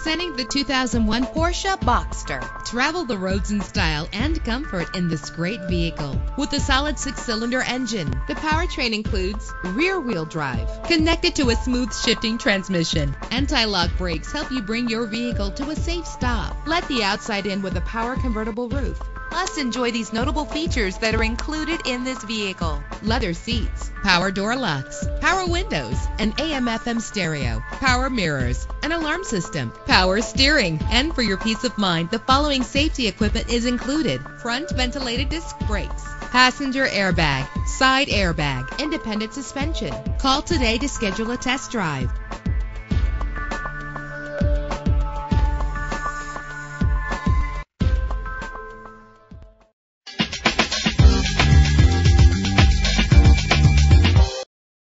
Presenting the 2001 Porsche Boxster. Travel the roads in style and comfort in this great vehicle. With a solid 6-cylinder engine, the powertrain includes rear-wheel drive, connected to a smooth shifting transmission. Anti-lock brakes help you bring your vehicle to a safe stop. Let the outside in with a power convertible roof. Plus, enjoy these notable features that are included in this vehicle. Leather seats, power door locks, power windows, an AM/FM stereo, power mirrors, an alarm system, power steering. And for your peace of mind, the following safety equipment is included: front ventilated disc brakes, passenger airbag, side airbag, independent suspension. Call today to schedule a test drive.